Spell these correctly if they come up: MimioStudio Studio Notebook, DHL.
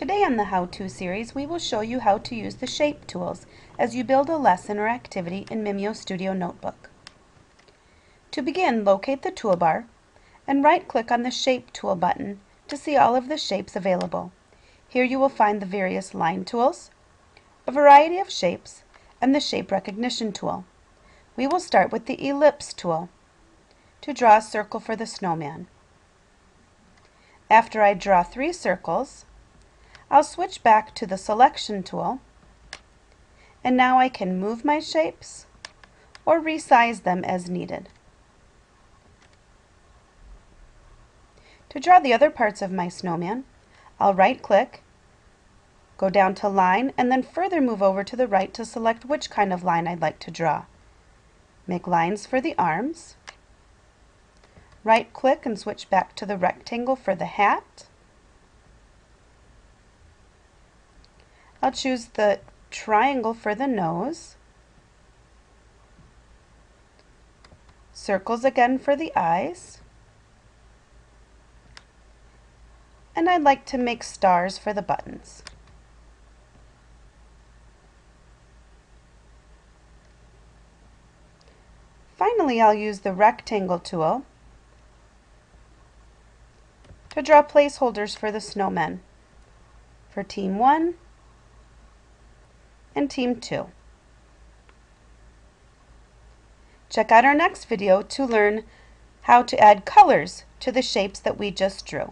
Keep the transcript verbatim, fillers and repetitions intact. Today in the how-to series, we will show you how to use the shape tools as you build a lesson or activity in MimioStudio Studio Notebook. To begin, locate the toolbar and right-click on the Shape Tool button to see all of the shapes available. Here you will find the various line tools, a variety of shapes, and the shape recognition tool. We will start with the Ellipse tool to draw a circle for the snowman. After I draw three circles, I'll switch back to the selection tool, and now I can move my shapes or resize them as needed. To draw the other parts of my snowman, I'll right-click, go down to line, and then further move over to the right to select which kind of line I'd like to draw. Make lines for the arms, right-click and switch back to the rectangle for the hat. I'll choose the triangle for the nose, circles again for the eyes, and I'd like to make stars for the buttons. Finally, I'll use the rectangle tool to draw placeholders for the snowmen for team one and Team two. Check out our next video to learn how to add colors to the shapes that we just drew.